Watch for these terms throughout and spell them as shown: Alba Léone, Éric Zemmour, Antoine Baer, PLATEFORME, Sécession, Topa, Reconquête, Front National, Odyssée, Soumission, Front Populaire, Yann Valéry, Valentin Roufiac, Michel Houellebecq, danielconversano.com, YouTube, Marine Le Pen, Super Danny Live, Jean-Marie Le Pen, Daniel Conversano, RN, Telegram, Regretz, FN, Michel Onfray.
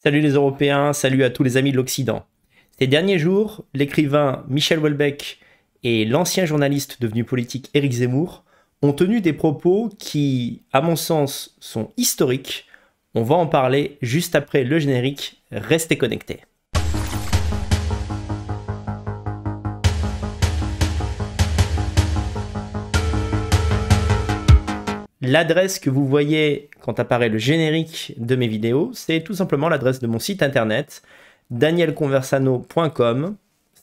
Salut les Européens, salut à tous les amis de l'Occident. Ces derniers jours, l'écrivain Michel Houellebecq et l'ancien journaliste devenu politique Éric Zemmour ont tenu des propos qui, à mon sens, sont historiques. On va en parler juste après le générique. Restez connectés. L'adresse que vous voyez quand apparaît le générique de mes vidéos, c'est tout simplement l'adresse de mon site internet, danielconversano.com.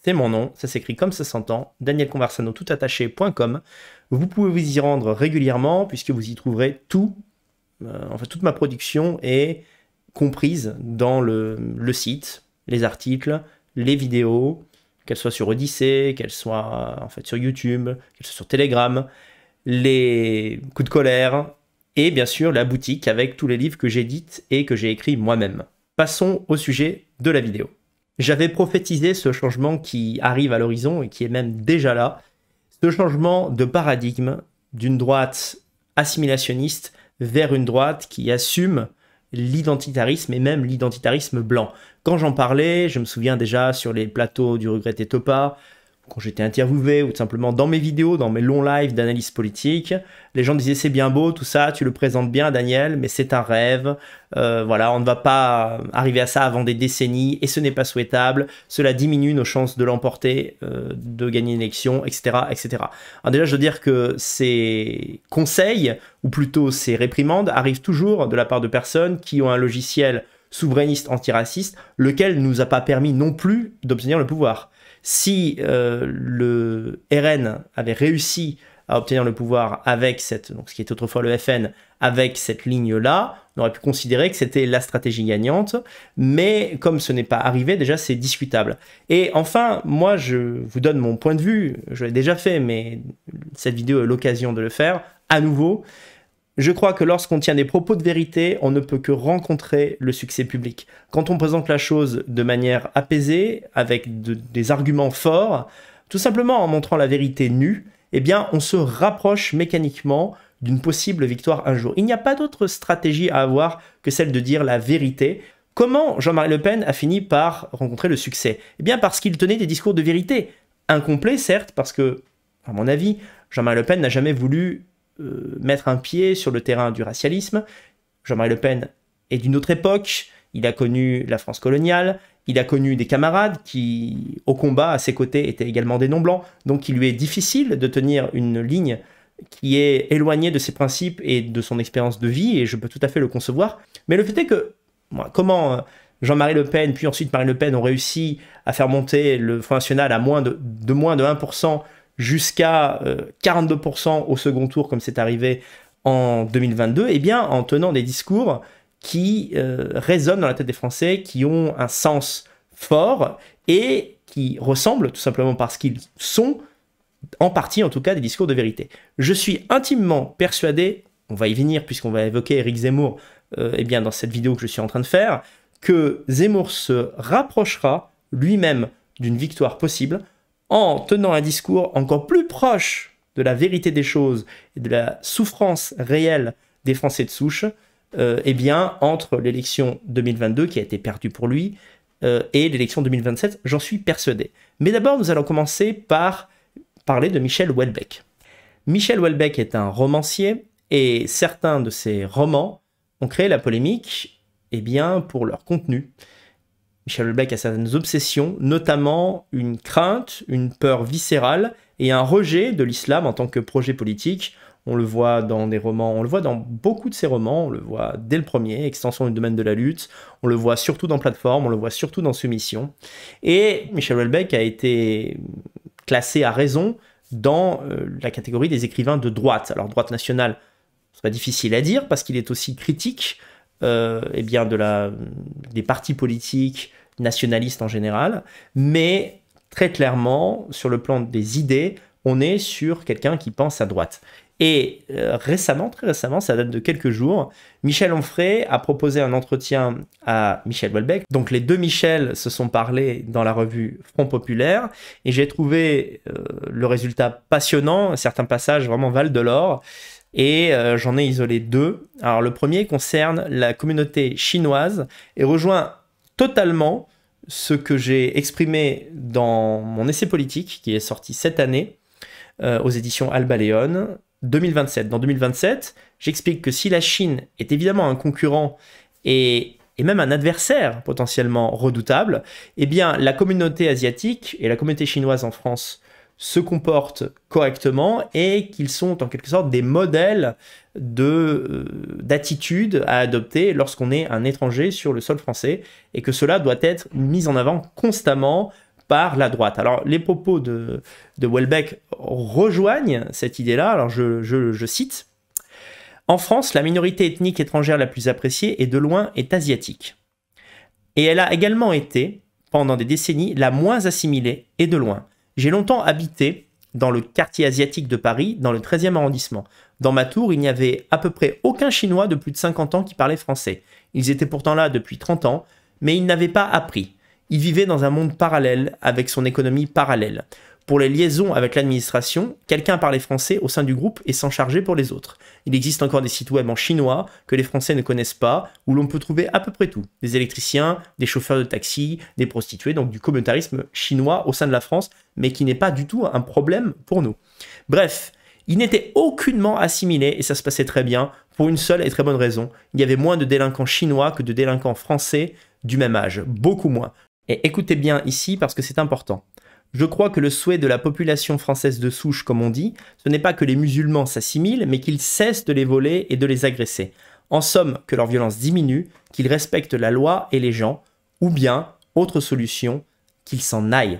C'est mon nom, ça s'écrit comme ça s'entend, danielconversano tout attaché.com. Vous pouvez vous y rendre régulièrement puisque vous y trouverez tout, enfin toute ma production est comprise dans le site, les articles, les vidéos, qu'elles soient sur Odyssée, qu'elles soient en fait sur YouTube, qu'elles soient sur Telegram, les coups de colère et bien sûr la boutique avec tous les livres que j'édite et que j'ai écrits moi-même. Passons au sujet de la vidéo. J'avais prophétisé ce changement qui arrive à l'horizon et qui est même déjà là, ce changement de paradigme d'une droite assimilationniste vers une droite qui assume l'identitarisme et même l'identitarisme blanc. Quand j'en parlais, je me souviens déjà sur les plateaux du Regretz et Topa, quand j'étais interviewé ou tout simplement dans mes vidéos, dans mes longs lives d'analyse politique, les gens disaient c'est bien beau tout ça, tu le présentes bien Daniel, mais c'est un rêve, voilà, on ne va pas arriver à ça avant des décennies et ce n'est pas souhaitable, cela diminue nos chances de l'emporter, de gagner une élection, etc., etc. Alors déjà je veux dire que ces conseils, ou plutôt ces réprimandes, arrivent toujours de la part de personnes qui ont un logiciel souverainiste antiraciste, lequel ne nous a pas permis non plus d'obtenir le pouvoir. Si le RN avait réussi à obtenir le pouvoir avec cette, donc ce qui était autrefois le FN, avec cette ligne-là, on aurait pu considérer que c'était la stratégie gagnante, mais comme ce n'est pas arrivé, déjà c'est discutable. Et enfin, moi je vous donne mon point de vue, je l'ai déjà fait, mais cette vidéo est l'occasion de le faire, à nouveau. Je crois que lorsqu'on tient des propos de vérité, on ne peut que rencontrer le succès public. Quand on présente la chose de manière apaisée, avec des arguments forts, tout simplement en montrant la vérité nue, eh bien on se rapproche mécaniquement d'une possible victoire un jour. Il n'y a pas d'autre stratégie à avoir que celle de dire la vérité. Comment Jean-Marie Le Pen a fini par rencontrer le succès? Eh bien parce qu'il tenait des discours de vérité. Incomplets, certes, parce que, à mon avis, Jean-Marie Le Pen n'a jamais voulu mettre un pied sur le terrain du racialisme. Jean-Marie Le Pen est d'une autre époque, il a connu la France coloniale, il a connu des camarades qui, au combat, à ses côtés, étaient également des non-blancs, donc il lui est difficile de tenir une ligne qui est éloignée de ses principes et de son expérience de vie, et je peux tout à fait le concevoir. Mais le fait est que, comment Jean-Marie Le Pen, puis ensuite Marine Le Pen ont réussi à faire monter le Front National à moins de 1%, jusqu'à 42% au second tour comme c'est arrivé en 2022, eh bien en tenant des discours qui résonnent dans la tête des Français, qui ont un sens fort et qui ressemblent tout simplement parce qu'ils sont en partie en tout cas des discours de vérité. Je suis intimement persuadé, on va y venir puisqu'on va évoquer Éric Zemmour eh bien, dans cette vidéo que je suis en train de faire, que Zemmour se rapprochera lui-même d'une victoire possible en tenant un discours encore plus proche de la vérité des choses et de la souffrance réelle des Français de souche, eh bien, entre l'élection 2022, qui a été perdue pour lui, et l'élection 2027, j'en suis persuadé. Mais d'abord, nous allons commencer par parler de Michel Houellebecq. Michel Houellebecq est un romancier, et certains de ses romans ont créé la polémique eh bien, pour leur contenu. Michel Houellebecq a certaines obsessions, notamment une crainte, une peur viscérale et un rejet de l'islam en tant que projet politique. On le voit dans des romans, on le voit dans beaucoup de ses romans, on le voit dès le premier, Extension du domaine de la lutte, on le voit surtout dans PLATEFORME, on le voit surtout dans Soumission. Et Michel Houellebecq a été classé à raison dans la catégorie des écrivains de droite. Alors droite nationale, ce serait difficile à dire parce qu'il est aussi critique, eh bien des partis politiques nationalistes en général, mais très clairement, sur le plan des idées, on est sur quelqu'un qui pense à droite. Et récemment, très récemment, ça date de quelques jours, Michel Onfray a proposé un entretien à Michel Houellebecq. Donc les deux Michel se sont parlé dans la revue Front Populaire et j'ai trouvé le résultat passionnant, certains passages vraiment valent de l'or. Et j'en ai isolé deux. Alors le premier concerne la communauté chinoise et rejoint totalement ce que j'ai exprimé dans mon essai politique qui est sorti cette année aux éditions Alba Léone 2027. Dans 2027, j'explique que si la Chine est évidemment un concurrent et même un adversaire potentiellement redoutable, eh bien la communauté asiatique et la communauté chinoise en France se comportent correctement et qu'ils sont en quelque sorte des modèles d'attitude à adopter lorsqu'on est un étranger sur le sol français et que cela doit être mis en avant constamment par la droite. Alors les propos de Houellebecq rejoignent cette idée-là, alors je cite. « En France, la minorité ethnique étrangère la plus appréciée et de loin est asiatique. Et elle a également été, pendant des décennies, la moins assimilée et de loin. J'ai longtemps habité dans le quartier asiatique de Paris, dans le 13e arrondissement. Dans ma tour, il n'y avait à peu près aucun Chinois de plus de 50 ans qui parlait français. Ils étaient pourtant là depuis 30 ans, mais ils n'avaient pas appris. Ils vivaient dans un monde parallèle, avec son économie parallèle. Pour les liaisons avec l'administration, quelqu'un parlait français au sein du groupe et s'en chargeait pour les autres. Il existe encore des sites web en chinois que les Français ne connaissent pas, où l'on peut trouver à peu près tout. Des électriciens, des chauffeurs de taxi, des prostituées, donc du communautarisme chinois au sein de la France, mais qui n'est pas du tout un problème pour nous. Bref, ils n'étaient aucunement assimilés et ça se passait très bien, pour une seule et très bonne raison. Il y avait moins de délinquants chinois que de délinquants français du même âge, beaucoup moins. Et écoutez bien ici parce que c'est important. Je crois que le souhait de la population française de souche, comme on dit, ce n'est pas que les musulmans s'assimilent, mais qu'ils cessent de les voler et de les agresser. En somme, que leur violence diminue, qu'ils respectent la loi et les gens, ou bien, autre solution, qu'ils s'en aillent.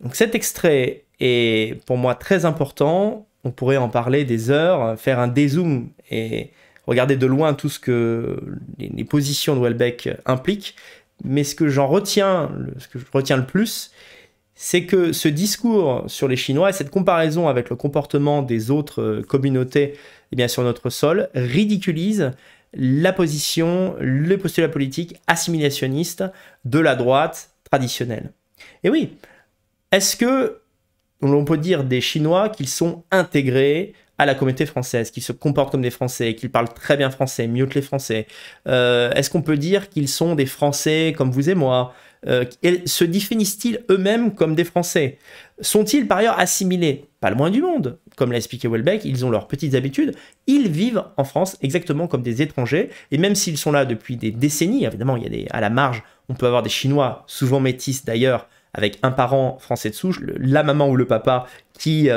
Donc cet extrait est pour moi très important, on pourrait en parler des heures, faire un dézoom et regarder de loin tout ce que les positions de Houellebecq impliquent. Mais ce que j'en retiens, ce que je retiens le plus, c'est que ce discours sur les Chinois et cette comparaison avec le comportement des autres communautés eh bien, sur notre sol ridiculise la position, le postulat politique assimilationniste de la droite traditionnelle. Et oui, est-ce que l'on peut dire des Chinois qu'ils sont intégrés à la communauté française, qu'ils se comportent comme des Français, qu'ils parlent très bien français, mieux que les Français. Est-ce qu'on peut dire qu'ils sont des Français comme vous et moi? Se définissent-ils eux-mêmes comme des Français? Sont-ils par ailleurs assimilés? Pas le moins du monde. Comme l'a expliqué Houellebecq, ils ont leurs petites habitudes. Ils vivent en France exactement comme des étrangers. Et même s'ils sont là depuis des décennies, évidemment, il y a à la marge, on peut avoir des Chinois, souvent métis d'ailleurs, avec un parent français de souche, la maman ou le papa qui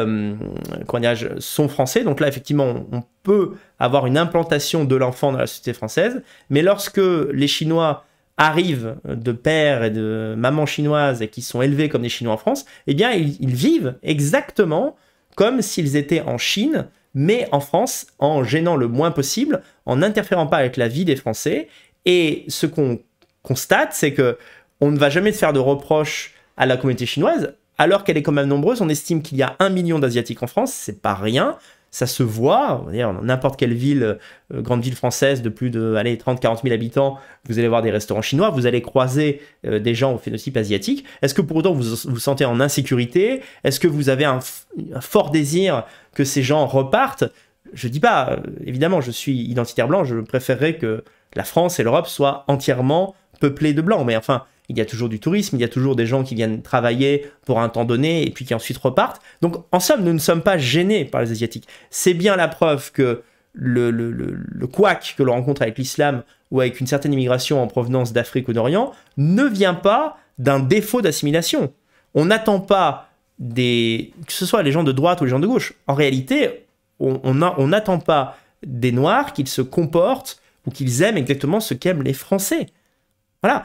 sont français. Donc là, effectivement, on peut avoir une implantation de l'enfant dans la société française. Mais lorsque les Chinois arrivent de père et de maman chinoise et qui sont élevés comme des Chinois en France, eh bien, ils vivent exactement comme s'ils étaient en Chine, mais en France, en gênant le moins possible, en n'interférant pas avec la vie des Français. Et ce qu'on constate, c'est que on ne va jamais faire de reproches à la communauté chinoise, alors qu'elle est quand même nombreuse. On estime qu'il y a 1 million d'Asiatiques en France, c'est pas rien, ça se voit, dans n'importe quelle ville, grande ville française de plus de 30-40 000 habitants, vous allez voir des restaurants chinois, vous allez croiser des gens au phénotype asiatique. Est-ce que pour autant vous vous sentez en insécurité? Est-ce que vous avez un fort désir que ces gens repartent? Je dis pas, évidemment je suis identitaire blanc, je préférerais que la France et l'Europe soient entièrement peuplées de blancs, mais enfin... Il y a toujours du tourisme, il y a toujours des gens qui viennent travailler pour un temps donné et puis qui ensuite repartent. Donc, en somme, nous ne sommes pas gênés par les Asiatiques. C'est bien la preuve que le couac que l'on rencontre avec l'islam ou avec une certaine immigration en provenance d'Afrique ou d'Orient ne vient pas d'un défaut d'assimilation. On n'attend pas que ce soit les gens de droite ou les gens de gauche. En réalité, on n'attend pas des Noirs qu'ils se comportent ou qu'ils aiment exactement ce qu'aiment les Français. Voilà.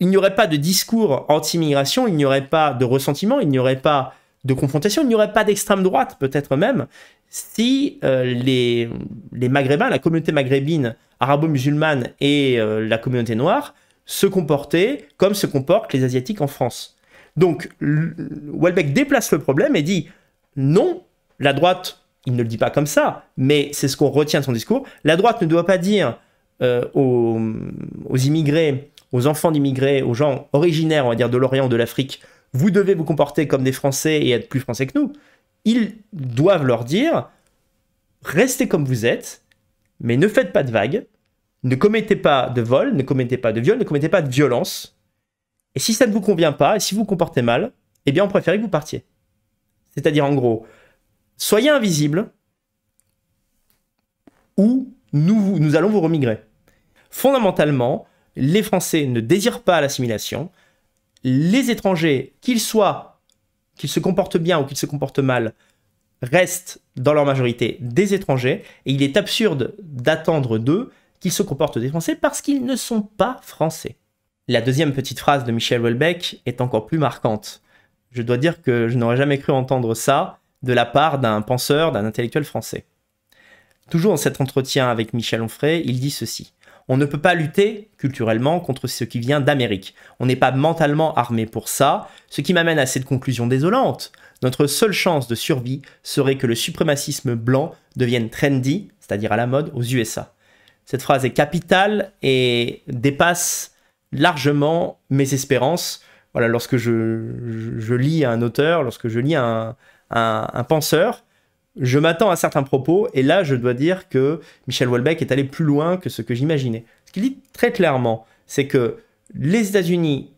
Il n'y aurait pas de discours anti-immigration, il n'y aurait pas de ressentiment, il n'y aurait pas de confrontation, il n'y aurait pas d'extrême droite, peut-être même, si les Maghrébins, la communauté maghrébine, arabo-musulmane et la communauté noire se comportaient comme se comportent les Asiatiques en France. Donc, Houellebecq déplace le problème et dit « Non, la droite, il ne le dit pas comme ça, mais c'est ce qu'on retient de son discours, la droite ne doit pas dire aux immigrés, aux enfants d'immigrés, aux gens originaires, on va dire, de l'Orient, de l'Afrique, vous devez vous comporter comme des Français et être plus Français que nous. Ils doivent leur dire, restez comme vous êtes, mais ne faites pas de vagues, Ne commettez pas de vol, ne commettez pas de viol, ne commettez pas de violence. Et si ça ne vous convient pas, et si vous vous comportez mal, eh bien on préférait que vous partiez. C'est-à-dire en gros, soyez invisible ou nous allons vous remigrer. Fondamentalement, les Français ne désirent pas l'assimilation. Les étrangers, qu'ils se comportent bien ou qu'ils se comportent mal, restent dans leur majorité des étrangers. Et il est absurde d'attendre d'eux qu'ils se comportent des Français parce qu'ils ne sont pas Français. La deuxième petite phrase de Michel Houellebecq est encore plus marquante. Je dois dire que je n'aurais jamais cru entendre ça de la part d'un penseur, d'un intellectuel français. Toujours dans cet entretien avec Michel Onfray, il dit ceci. On ne peut pas lutter culturellement contre ce qui vient d'Amérique. On n'est pas mentalement armé pour ça, ce qui m'amène à cette conclusion désolante. Notre seule chance de survie serait que le suprémacisme blanc devienne trendy, c'est-à-dire à la mode, aux USA. Cette phrase est capitale et dépasse largement mes espérances. Voilà, lorsque je lis un auteur, lorsque je lis un penseur, je m'attends à certains propos, et là, je dois dire que Michel Houellebecq est allé plus loin que ce que j'imaginais. Ce qu'il dit très clairement, c'est que les États-Unis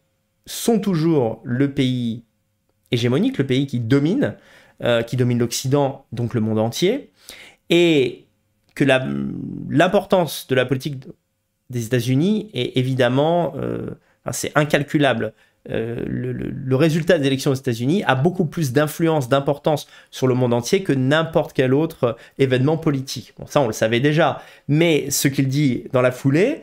sont toujours le pays hégémonique, le pays qui domine l'Occident, donc le monde entier, et que l'importance de la politique des États-Unis est évidemment, c'est incalculable. Le résultat des élections aux États-Unis a beaucoup plus d'influence, d'importance sur le monde entier que n'importe quel autre événement politique. Bon, ça, on le savait déjà. Mais ce qu'il dit dans la foulée,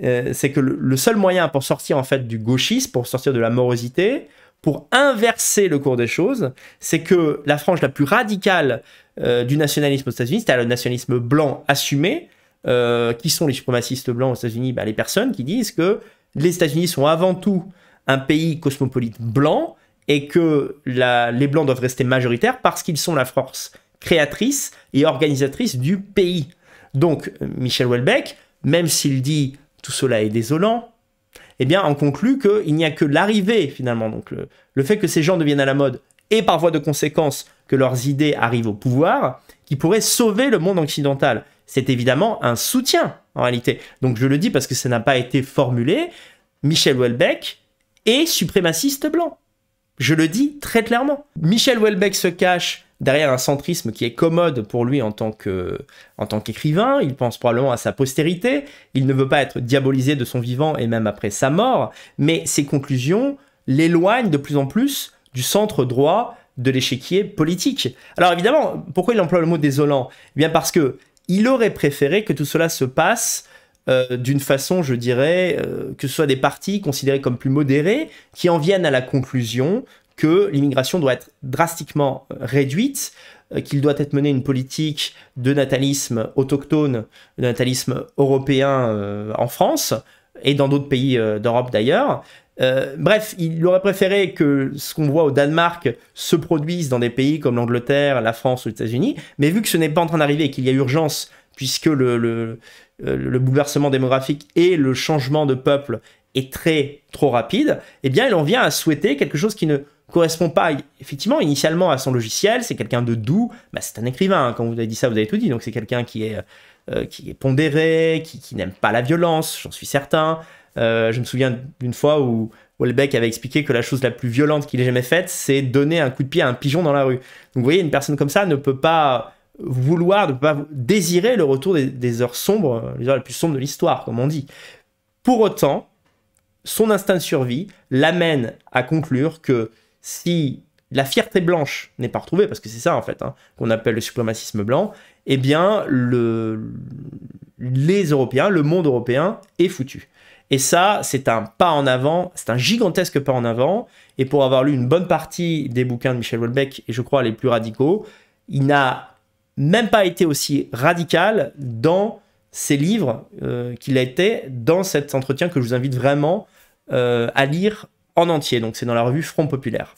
c'est que le seul moyen pour sortir en fait du gauchisme, pour sortir de la morosité, pour inverser le cours des choses, c'est que la frange la plus radicale du nationalisme aux États-Unis, c'est-à-dire le nationalisme blanc assumé, qui sont les suprémacistes blancs aux États-Unis, les personnes qui disent que les États-Unis sont avant tout un pays cosmopolite blanc et que les blancs doivent rester majoritaires parce qu'ils sont la force créatrice et organisatrice du pays. Donc Michel Houellebecq, même s'il dit « tout cela est désolant », eh bien on conclut qu'il n'y a que l'arrivée finalement. Donc le fait que ces gens deviennent à la mode et par voie de conséquence que leurs idées arrivent au pouvoir, qui pourrait sauver le monde occidental. C'est évidemment un soutien en réalité. Donc je le dis parce que ça n'a pas été formulé, Michel Houellebecq et suprémaciste blanc. Je le dis très clairement. Michel Houellebecq se cache derrière un centrisme qui est commode pour lui en tant qu'écrivain. Il pense probablement à sa postérité. Il ne veut pas être diabolisé de son vivant et même après sa mort. Mais ses conclusions l'éloignent de plus en plus du centre droit de l'échiquier politique. Alors évidemment, pourquoi il emploie le mot désolant? Eh bien parce que il aurait préféré que tout cela se passe d'une façon, je dirais, que ce soit des partis considérés comme plus modérés qui en viennent à la conclusion que l'immigration doit être drastiquement réduite, qu'il doit être mené une politique de natalisme autochtone, de natalisme européen en France et dans d'autres pays d'Europe d'ailleurs. Bref, il aurait préféré que ce qu'on voit au Danemark se produise dans des pays comme l'Angleterre, la France ou les États-Unis, mais vu que ce n'est pas en train d'arriver et qu'il y a urgence puisque le bouleversement démographique et le changement de peuple est trop rapide, eh bien il en vient à souhaiter quelque chose qui ne correspond pas effectivement initialement à son logiciel. C'est quelqu'un de doux, bah, c'est un écrivain, hein. Quand vous avez dit ça, vous avez tout dit, donc c'est quelqu'un qui est pondéré, qui n'aime pas la violence, j'en suis certain. Je me souviens d'une fois où Houellebecq avait expliqué que la chose la plus violente qu'il ait jamais faite, c'est donner un coup de pied à un pigeon dans la rue. Donc vous voyez, une personne comme ça ne peut pas vouloir, ne pas désirer le retour des heures sombres, les heures les plus sombres de l'histoire, comme on dit. Pour autant, son instinct de survie l'amène à conclure que si la fierté blanche n'est pas retrouvée, parce que c'est ça en fait, hein, qu'on appelle le suprémacisme blanc, eh bien les Européens, le monde européen est foutu. Et ça, c'est un pas en avant, c'est un gigantesque pas en avant, et pour avoir lu une bonne partie des bouquins de Michel Houellebecq, et je crois les plus radicaux, il n'a même pas été aussi radical dans ses livres qu'il a été dans cet entretien que je vous invite vraiment à lire en entier. Donc c'est dans la revue Front Populaire.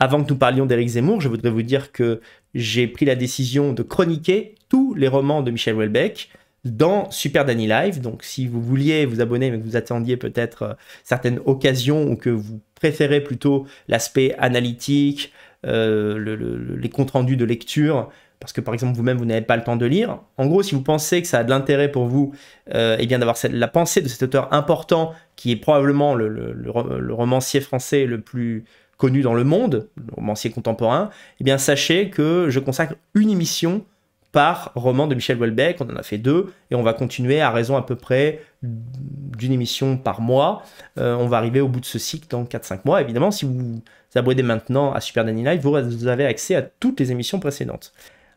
Avant que nous parlions d'Éric Zemmour, je voudrais vous dire que j'ai pris la décision de chroniquer tous les romans de Michel Houellebecq dans Super Danny Live. Donc si vous vouliez vous abonner mais que vous attendiez peut-être certaines occasions ou que vous préférez plutôt l'aspect analytique, les comptes rendus de lecture, parce que par exemple vous-même vous n'avez pas le temps de lire. En gros, si vous pensez que ça a de l'intérêt pour vous eh bien d'avoir la pensée de cet auteur important qui est probablement le romancier français le plus connu dans le monde, le romancier contemporain, eh bien sachez que je consacre une émission par roman de Michel Houellebecq, on en a fait 2, et on va continuer à raison à peu près d'une émission par mois. On va arriver au bout de ce cycle dans 4-5 mois. Évidemment, si vous vous abonnez maintenant à Super Danny Live, vous avez accès à toutes les émissions précédentes.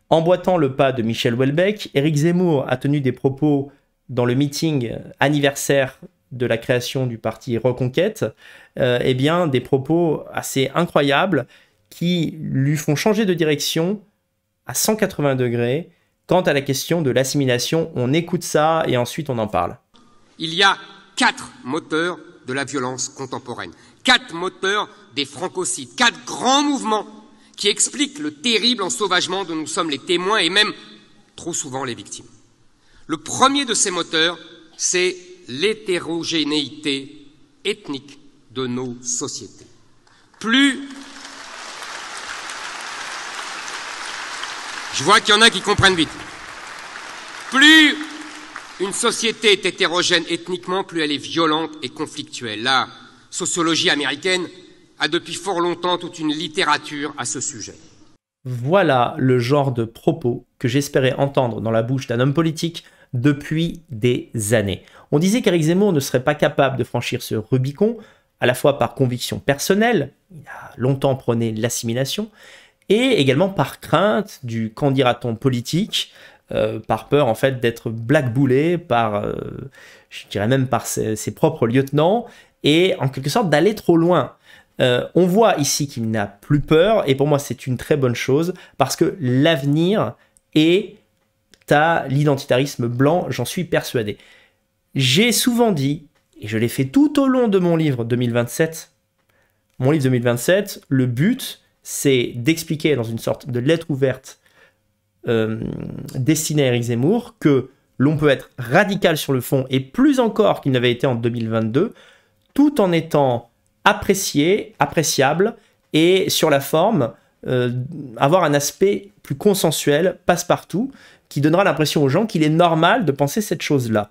Emboîtant le pas de Michel Houellebecq, Éric Zemmour a tenu des propos dans le meeting anniversaire de la création du parti Reconquête, eh bien, des propos assez incroyables qui lui font changer de direction à 180 degrés quant à la question de l'assimilation. On écoute ça et ensuite on en parle. Il y a 4 moteurs de la violence contemporaine, 4 moteurs des francocides, 4 grands mouvements qui expliquent le terrible ensauvagement dont nous sommes les témoins et même trop souvent les victimes. Le premier de ces moteurs, c'est l'hétérogénéité ethnique de nos sociétés. Je vois qu'il y en a qui comprennent vite. Plus une société est hétérogène ethniquement, plus elle est violente et conflictuelle. La sociologie américaine a depuis fort longtemps toute une littérature à ce sujet. Voilà le genre de propos que j'espérais entendre dans la bouche d'un homme politique depuis des années. On disait qu'Éric Zemmour ne serait pas capable de franchir ce Rubicon, à la fois par conviction personnelle, il a longtemps prôné l'assimilation, et également par crainte du qu'en dira-t-on politique, par peur en fait d'être blackboulé par, je dirais même par ses propres lieutenants, et en quelque sorte d'aller trop loin. On voit ici qu'il n'a plus peur, et pour moi c'est une très bonne chose, parce que l'avenir est à l'identitarisme blanc, j'en suis persuadé. J'ai souvent dit, et je l'ai fait tout au long de mon livre 2027, le but, c'est d'expliquer dans une sorte de lettre ouverte destinée à Éric Zemmour que l'on peut être radical sur le fond et plus encore qu'il n'avait été en 2022, tout en étant apprécié, appréciable et sur la forme, avoir un aspect plus consensuel, passe-partout, qui donnera l'impression aux gens qu'il est normal de penser cette chose-là.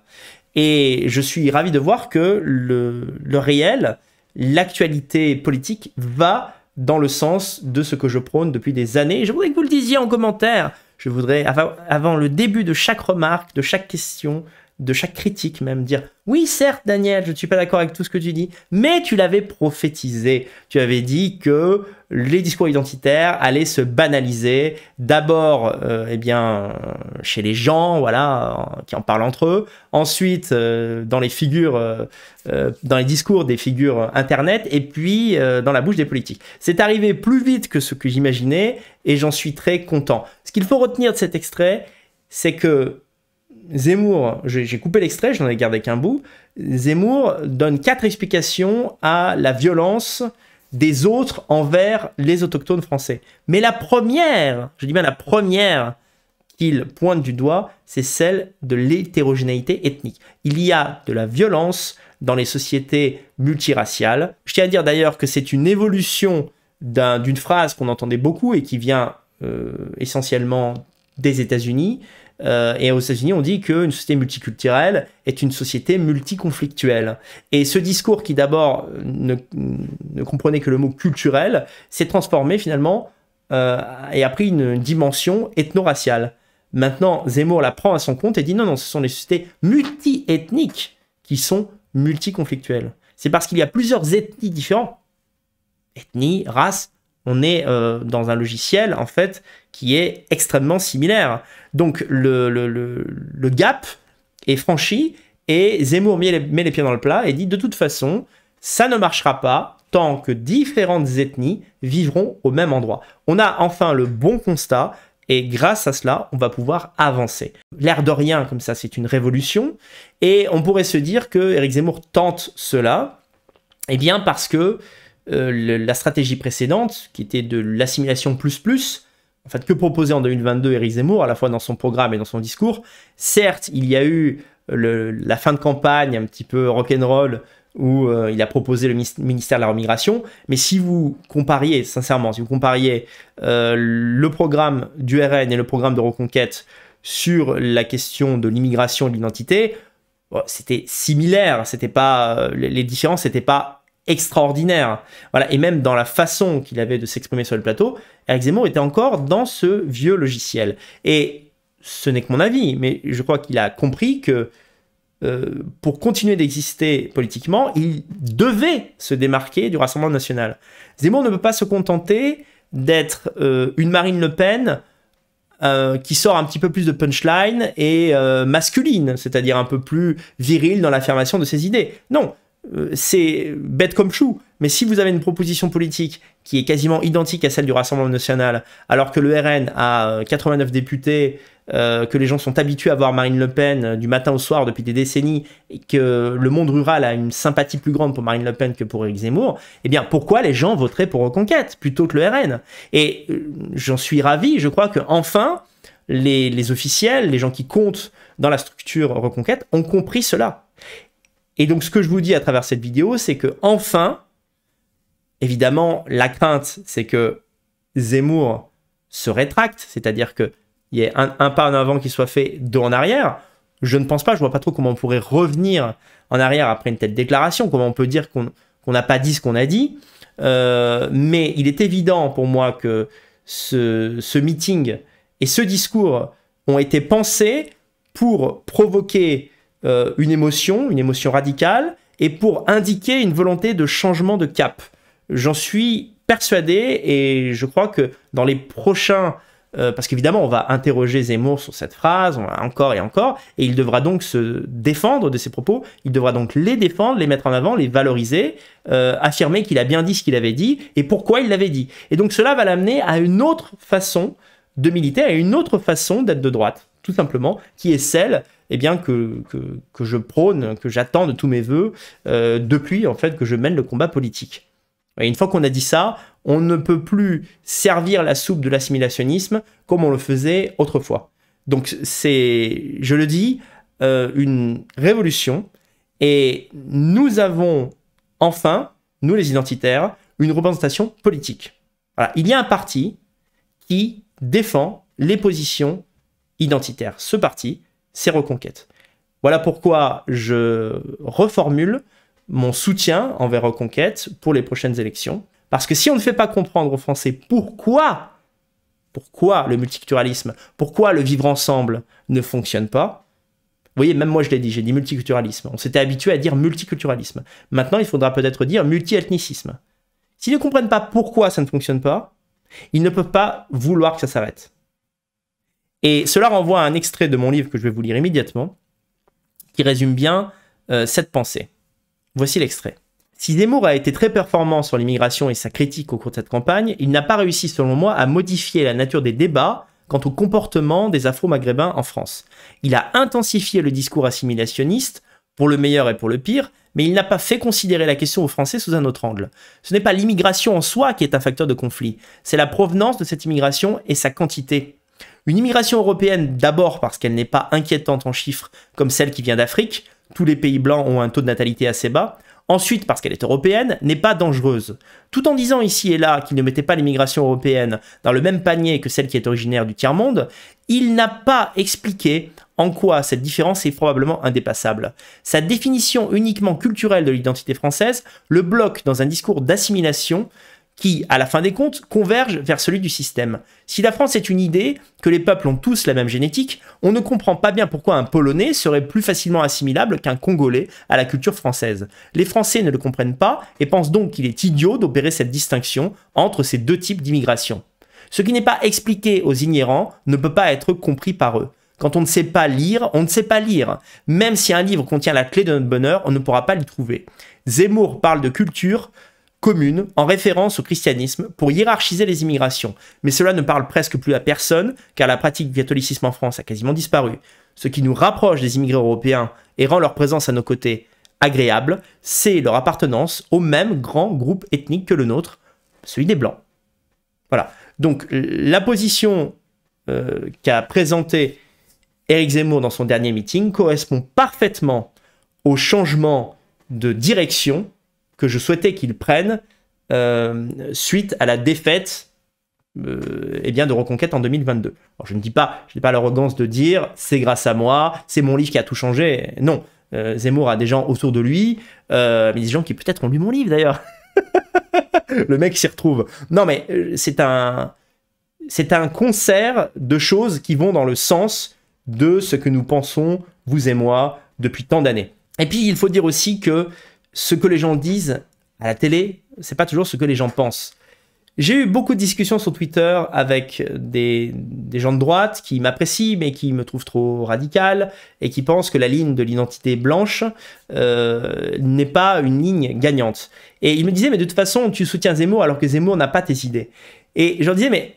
Et je suis ravi de voir que le réel, l'actualité politique va dans le sens de ce que je prône depuis des années. Je voudrais que vous le disiez en commentaire. Je voudrais, avant le début de chaque remarque, de chaque question, de chaque critique même, dire « Oui, certes, Daniel, je ne suis pas d'accord avec tout ce que tu dis, mais tu l'avais prophétisé. Tu avais dit que les discours identitaires allaient se banaliser, d'abord eh bien, chez les gens voilà, qui en parlent entre eux, ensuite dans les discours des figures Internet, et puis dans la bouche des politiques. C'est arrivé plus vite que ce que j'imaginais, et j'en suis très content. » Ce qu'il faut retenir de cet extrait, c'est que Zemmour, j'ai coupé l'extrait, je n'en ai gardé qu'un bout. Zemmour donne 4 explications à la violence des autres envers les autochtones français. Mais la première, je dis bien la première qu'il pointe du doigt, c'est celle de l'hétérogénéité ethnique. Il y a de la violence dans les sociétés multiraciales. Je tiens à dire d'ailleurs que c'est une évolution d'une phrase qu'on entendait beaucoup et qui vient essentiellement des États-Unis. Et aux États-Unis, on dit qu'une société multiculturelle est une société multiconflictuelle. Et ce discours qui d'abord ne comprenait que le mot culturel s'est transformé finalement et a pris une dimension ethno-raciale. Maintenant, Zemmour la prend à son compte et dit non, non, ce sont les sociétés multi-ethniques qui sont multiconflictuelles. C'est parce qu'il y a plusieurs ethnies différentes. Ethnie, race, on est dans un logiciel en fait qui est extrêmement similaire. Donc le gap est franchi et Zemmour met les pieds dans le plat et dit de toute façon ça ne marchera pas tant que différentes ethnies vivront au même endroit. On a enfin le bon constat et grâce à cela on va pouvoir avancer. L'air de rien comme ça, c'est une révolution et on pourrait se dire que Éric Zemmour tente cela et bien parce que la stratégie précédente, qui était de l'assimilation plus, en fait, que proposait en 2022 Éric Zemmour, à la fois dans son programme et dans son discours. Certes, il y a eu la fin de campagne un petit peu rock'n'roll où il a proposé le ministère de la Remigration. Mais si vous compariez, sincèrement, si vous compariez le programme du RN et le programme de Reconquête sur la question de l'immigration et de l'identité, bon, c'était similaire, c'était pas, les différences n'étaient pas extraordinaires. Voilà. Et même dans la façon qu'il avait de s'exprimer sur le plateau, Éric Zemmour était encore dans ce vieux logiciel. Et ce n'est que mon avis, mais je crois qu'il a compris que pour continuer d'exister politiquement, il devait se démarquer du Rassemblement national. Zemmour ne peut pas se contenter d'être une Marine Le Pen qui sort un petit peu plus de punchline et masculine, c'est-à-dire un peu plus virile dans l'affirmation de ses idées. Non, c'est bête comme chou, mais si vous avez une proposition politique qui est quasiment identique à celle du Rassemblement national, alors que le RN a 89 députés, que les gens sont habitués à voir Marine Le Pen du matin au soir depuis des décennies, et que le monde rural a une sympathie plus grande pour Marine Le Pen que pour Éric Zemmour, eh bien pourquoi les gens voteraient pour Reconquête plutôt que le RN? Et j'en suis ravi, je crois qu'enfin, les officiels, les gens qui comptent dans la structure Reconquête ont compris cela. Et donc ce que je vous dis à travers cette vidéo, c'est que enfin, évidemment, la crainte, c'est que Zemmour se rétracte, c'est-à-dire que il y a un pas en avant qui soit fait, deux en arrière. Je ne pense pas, je vois pas trop comment on pourrait revenir en arrière après une telle déclaration, comment on peut dire qu'on n'a pas dit ce qu'on a dit. Mais il est évident pour moi que ce meeting et ce discours ont été pensés pour provoquer une émotion radicale, et pour indiquer une volonté de changement de cap. J'en suis persuadé, et je crois que dans les prochains... parce qu'évidemment, on va interroger Zemmour sur cette phrase, on va encore et encore, et il devra donc se défendre de ses propos, il devra donc les défendre, les mettre en avant, les valoriser, affirmer qu'il a bien dit ce qu'il avait dit, et pourquoi il l'avait dit. Et donc cela va l'amener à une autre façon de militer, à une autre façon d'être de droite, tout simplement, qui est celle eh bien, que je prône, que j'attends de tous mes voeux, depuis en fait que je mène le combat politique. Et une fois qu'on a dit ça, on ne peut plus servir la soupe de l'assimilationnisme comme on le faisait autrefois. Donc c'est, je le dis, une révolution. Et nous avons enfin, nous les identitaires, une représentation politique. Voilà. Il y a un parti qui défend les positions identitaires. Ce parti, c'est Reconquête. Voilà pourquoi je reformule mon soutien envers Reconquête pour les prochaines élections. Parce que si on ne fait pas comprendre aux Français pourquoi le multiculturalisme, pourquoi le vivre ensemble ne fonctionne pas, vous voyez, même moi je l'ai dit, j'ai dit multiculturalisme. On s'était habitué à dire multiculturalisme. Maintenant, il faudra peut-être dire multiethnicisme. S'ils ne comprennent pas pourquoi ça ne fonctionne pas, ils ne peuvent pas vouloir que ça s'arrête. Et cela renvoie à un extrait de mon livre que je vais vous lire immédiatement, qui résume bien cette pensée. Voici l'extrait. Si Zemmour a été très performant sur l'immigration et sa critique au cours de cette campagne, il n'a pas réussi, selon moi, à modifier la nature des débats quant au comportement des Afro-Maghrébins en France. Il a intensifié le discours assimilationniste, pour le meilleur et pour le pire, mais il n'a pas fait considérer la question aux Français sous un autre angle. Ce n'est pas l'immigration en soi qui est un facteur de conflit, c'est la provenance de cette immigration et sa quantité. Une immigration européenne d'abord parce qu'elle n'est pas inquiétante en chiffres comme celle qui vient d'Afrique, tous les pays blancs ont un taux de natalité assez bas, ensuite, parce qu'elle est européenne, n'est pas dangereuse. Tout en disant ici et là qu'il ne mettait pas l'immigration européenne dans le même panier que celle qui est originaire du tiers-monde, il n'a pas expliqué en quoi cette différence est probablement indépassable. Sa définition uniquement culturelle de l'identité française le bloque dans un discours d'assimilation qui, à la fin des comptes, converge vers celui du système. Si la France est une idée, que les peuples ont tous la même génétique, on ne comprend pas bien pourquoi un Polonais serait plus facilement assimilable qu'un Congolais à la culture française. Les Français ne le comprennent pas et pensent donc qu'il est idiot d'opérer cette distinction entre ces deux types d'immigration. Ce qui n'est pas expliqué aux ignorants ne peut pas être compris par eux. Quand on ne sait pas lire, on ne sait pas lire. Même si un livre contient la clé de notre bonheur, on ne pourra pas l'y trouver. Zemmour parle de culture commune en référence au christianisme pour hiérarchiser les immigrations. Mais cela ne parle presque plus à personne, car la pratique du catholicisme en France a quasiment disparu. Ce qui nous rapproche des immigrés européens et rend leur présence à nos côtés agréable, c'est leur appartenance au même grand groupe ethnique que le nôtre, celui des Blancs. Voilà. Donc la position qu'a présentée Éric Zemmour dans son dernier meeting correspond parfaitement au changement de direction que je souhaitais qu'il prenne suite à la défaite de Reconquête en 2022. Alors, je ne dis pas, je n'ai pas l'arrogance de dire c'est grâce à moi, c'est mon livre qui a tout changé. Non, Zemmour a des gens autour de lui, mais des gens qui peut-être ont lu mon livre d'ailleurs. Le mec s'y retrouve. Non mais c'est un concert de choses qui vont dans le sens de ce que nous pensons, vous et moi, depuis tant d'années. Et puis il faut dire aussi que ce que les gens disent à la télé, c'est pas toujours ce que les gens pensent. J'ai eu beaucoup de discussions sur Twitter avec des gens de droite qui m'apprécient mais qui me trouvent trop radical et qui pensent que la ligne de l'identité blanche n'est pas une ligne gagnante. Et ils me disaient, mais de toute façon, tu soutiens Zemmour alors que Zemmour n'a pas tes idées. Et je leur disais, mais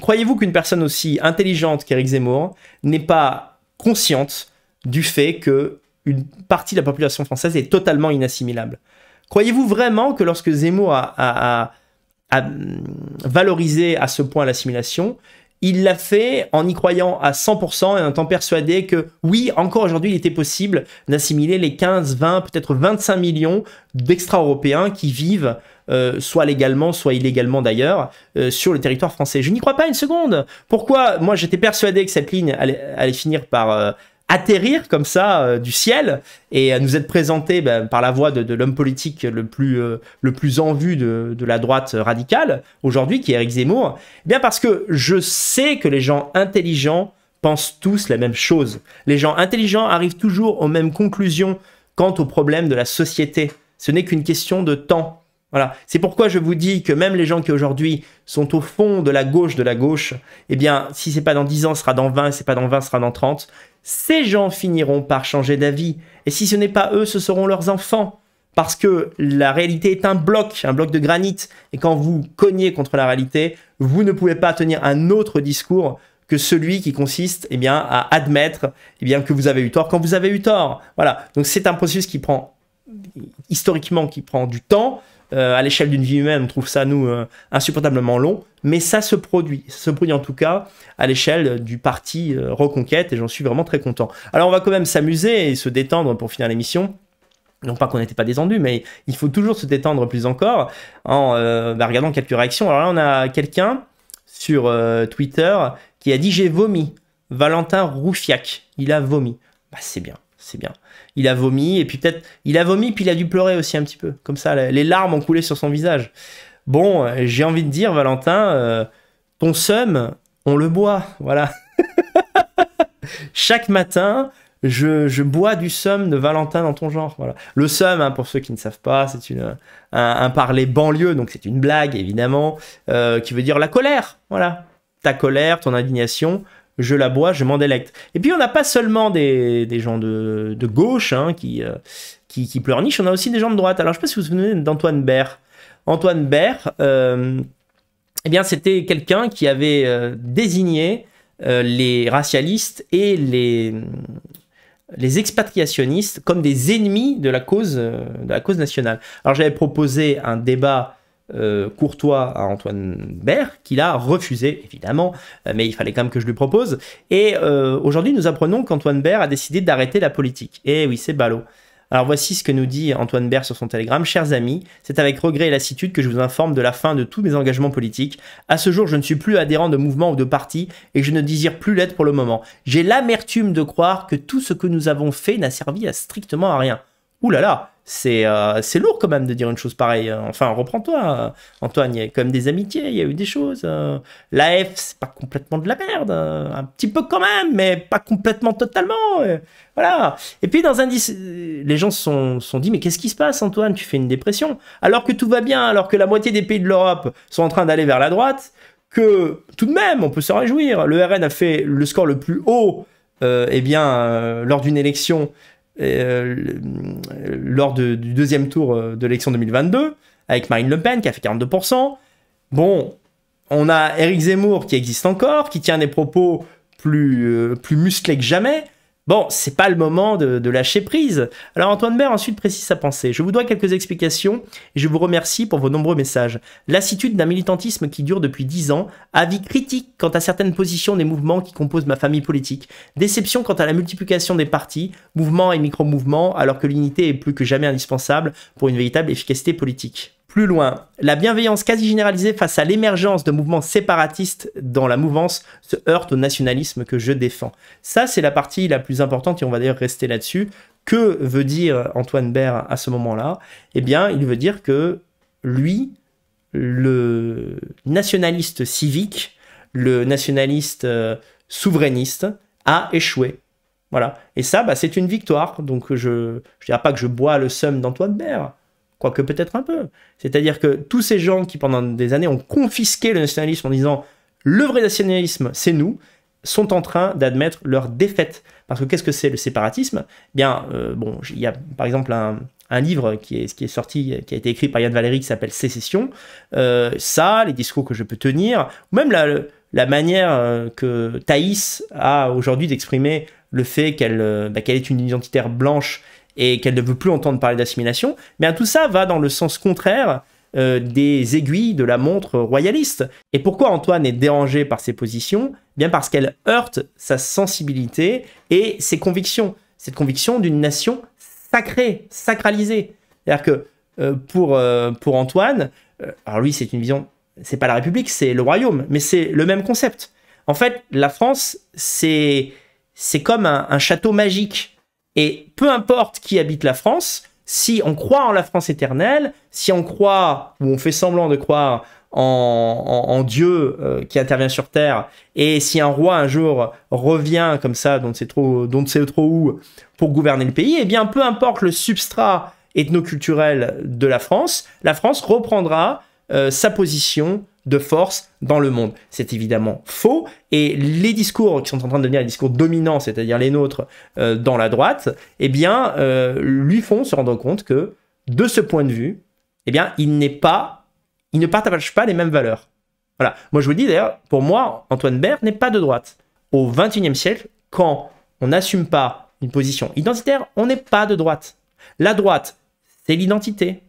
croyez-vous qu'une personne aussi intelligente qu'Éric Zemmour n'est pas consciente du fait que une partie de la population française est totalement inassimilable? Croyez-vous vraiment que lorsque Zemmour a valorisé à ce point l'assimilation, il l'a fait en y croyant à 100% et en étant persuadé que oui, encore aujourd'hui, il était possible d'assimiler les 15, 20, peut-être 25 millions d'extra-européens qui vivent soit légalement, soit illégalement d'ailleurs, sur le territoire français? Je n'y crois pas une seconde. Pourquoi? Moi, j'étais persuadé que cette ligne allait finir par atterrir comme ça du ciel et nous être présenté par la voix de l'homme politique le plus en vue de la droite radicale aujourd'hui, qui est Éric Zemmour, eh bien parce que je sais que les gens intelligents pensent tous la même chose. Les gens intelligents arrivent toujours aux mêmes conclusions quant au problème de la société. Ce n'est qu'une question de temps. Voilà. C'est pourquoi je vous dis que même les gens qui aujourd'hui sont au fond de la gauche, eh bien, si c'est pas dans 10 ans, ce sera dans 20, si c'est pas dans 20, ce sera dans 30. Ces gens finiront par changer d'avis. Et si ce n'est pas eux, ce seront leurs enfants. Parce que la réalité est un bloc de granit. Et quand vous cognez contre la réalité, vous ne pouvez pas tenir un autre discours que celui qui consiste eh bien, à admettre eh bien, que vous avez eu tort quand vous avez eu tort. Voilà. Donc c'est un processus qui prend, historiquement, qui prend du temps. À l'échelle d'une vie humaine, on trouve ça, nous, insupportablement long, mais ça se produit. Ça se produit en tout cas à l'échelle du parti Reconquête et j'en suis vraiment très content. Alors on va quand même s'amuser et se détendre pour finir l'émission. Non pas qu'on n'était pas détendu, mais il faut toujours se détendre plus encore en regardant quelques réactions. Alors là, on a quelqu'un sur Twitter qui a dit « J'ai vomi. Valentin Roufiac. Il a vomi. » Bah, c'est bien. C'est bien. Il a vomi, et puis peut-être, il a vomi, puis il a dû pleurer aussi un petit peu. Comme ça, les larmes ont coulé sur son visage. Bon, j'ai envie de dire, Valentin, ton seum, on le boit. Voilà. Chaque matin, je bois du seum de Valentin dans ton genre. Voilà. Le seum, hein, pour ceux qui ne savent pas, c'est un parler banlieue, donc c'est une blague, évidemment, qui veut dire la colère. Voilà. Ta colère, ton indignation. Je la bois, je m'en délecte. Et puis, on n'a pas seulement des gens de gauche hein, qui pleurnichent, on a aussi des gens de droite. Alors, je ne sais pas si vous vous souvenez d'Antoine Baer. Antoine Baer, eh bien, c'était quelqu'un qui avait désigné les racialistes et les expatriationnistes comme des ennemis de la cause nationale. Alors, j'avais proposé un débat courtois à Antoine Baer, qu'il a refusé, évidemment, mais il fallait quand même que je lui propose. Et aujourd'hui, nous apprenons qu'Antoine Baer a décidé d'arrêter la politique. Et oui, c'est ballot. Alors voici ce que nous dit Antoine Baer sur son Telegram. « Chers amis, c'est avec regret et lassitude que je vous informe de la fin de tous mes engagements politiques. À ce jour, je ne suis plus adhérent de mouvement ou de parti et je ne désire plus l'être pour le moment. J'ai l'amertume de croire que tout ce que nous avons fait n'a servi à strictement à rien. » Ouh là là, c'est lourd quand même de dire une chose pareille. Enfin, reprends-toi, Antoine, il y a quand même des amitiés, il y a eu des choses. L'AF, c'est pas complètement de la merde, un petit peu quand même, mais pas complètement totalement. Voilà. Et puis dans un les gens se sont dit, mais qu'est-ce qui se passe, Antoine? Tu fais une dépression. Alors que tout va bien, alors que la moitié des pays de l'Europe sont en train d'aller vers la droite, que tout de même, on peut se réjouir. Le RN a fait le score le plus haut lors d'une élection. Lors du deuxième tour de l'élection 2022 avec Marine Le Pen qui a fait 42%. Bon, on a Éric Zemmour qui existe encore, qui tient des propos plus musclés que jamais, Bon, c'est pas le moment de lâcher prise. Alors Antoine Baer ensuite précise sa pensée. Je vous dois quelques explications et je vous remercie pour vos nombreux messages. Lassitude d'un militantisme qui dure depuis 10 ans, avis critique quant à certaines positions des mouvements qui composent ma famille politique, déception quant à la multiplication des partis, mouvements et micro-mouvements, alors que l'unité est plus que jamais indispensable pour une véritable efficacité politique. Plus loin, la bienveillance quasi généralisée face à l'émergence de mouvements séparatistes dans la mouvance se heurte au nationalisme que je défends. Ça, c'est la partie la plus importante et on va d'ailleurs rester là-dessus. Que veut dire Antoine Baer à ce moment-là? Eh bien, il veut dire que lui, le nationaliste civique, le nationaliste souverainiste, a échoué. Voilà. Et ça, bah, c'est une victoire. Donc, je ne dirais pas que je bois le seum d'Antoine Baer. Quoique peut-être un peu. C'est-à-dire que tous ces gens qui, pendant des années, ont confisqué le nationalisme en disant « le vrai nationalisme, c'est nous », sont en train d'admettre leur défaite. Parce que qu'est-ce que c'est le séparatisme? Eh bien, bon, il y a par exemple un livre qui est sorti, qui a été écrit par Yann Valéry, qui s'appelle « Sécession ». Ça, les discours que je peux tenir, ou même la manière que Thaïs a aujourd'hui d'exprimer le fait qu'elle est une identitaire blanche et qu'elle ne veut plus entendre parler d'assimilation, bien tout ça va dans le sens contraire des aiguilles de la montre royaliste. Et pourquoi Antoine est dérangé par ses positions? Bien parce qu'elle heurte sa sensibilité et ses convictions. Cette conviction d'une nation sacrée, sacralisée. C'est-à-dire que pour Antoine, alors lui c'est une vision, c'est pas la République, c'est le royaume, mais c'est le même concept. En fait, la France, c'est comme un château magique. Et peu importe qui habite la France, si on croit en la France éternelle, si on croit, ou on fait semblant de croire en Dieu qui intervient sur terre, et si un roi un jour revient comme ça, dont c'est trop où, pour gouverner le pays, eh bien peu importe le substrat ethno-culturel de la France reprendra sa position de force dans le monde. C'est évidemment faux, et les discours qui sont en train de devenir les discours dominants, c'est-à-dire les nôtres, dans la droite, eh bien, lui font se rendre compte que, de ce point de vue, eh bien, il ne partage pas les mêmes valeurs. Voilà. Moi, je vous le dis d'ailleurs, pour moi, Antoine Baer n'est pas de droite. Au XXIe siècle, quand on n'assume pas une position identitaire, on n'est pas de droite. La droite, c'est l'identité.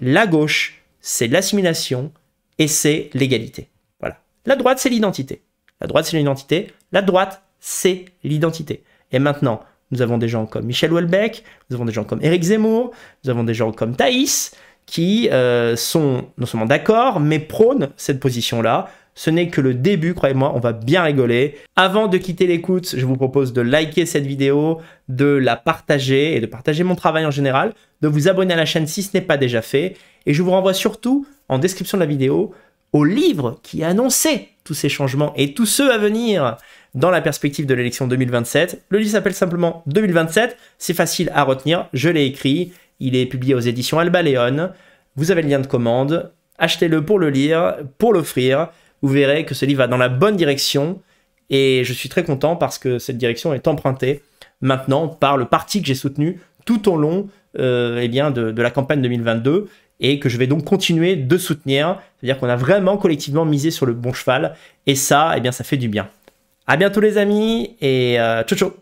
La gauche, c'est l'assimilation. Et c'est l'égalité. Voilà. La droite, c'est l'identité. La droite, c'est l'identité. La droite, c'est l'identité. Et maintenant, nous avons des gens comme Michel Houellebecq, nous avons des gens comme Éric Zemmour, nous avons des gens comme Thaïs, qui sont non seulement d'accord, mais prônent cette position-là. Ce n'est que le début, croyez-moi, on va bien rigoler. Avant de quitter l'écoute, je vous propose de liker cette vidéo, de la partager et de partager mon travail en général, de vous abonner à la chaîne si ce n'est pas déjà fait. Et je vous renvoie surtout, en description de la vidéo, au livre qui annonçait tous ces changements et tous ceux à venir dans la perspective de l'élection 2027. Le livre s'appelle simplement 2027, c'est facile à retenir, je l'ai écrit, il est publié aux éditions Alba Léone. Vous avez le lien de commande, achetez-le pour le lire, pour l'offrir. Vous verrez que ce livre va dans la bonne direction et je suis très content parce que cette direction est empruntée maintenant par le parti que j'ai soutenu tout au long eh bien de la campagne 2022 et que je vais donc continuer de soutenir. C'est-à-dire qu'on a vraiment collectivement misé sur le bon cheval et ça, eh bien, ça fait du bien. À bientôt les amis et ciao ciao.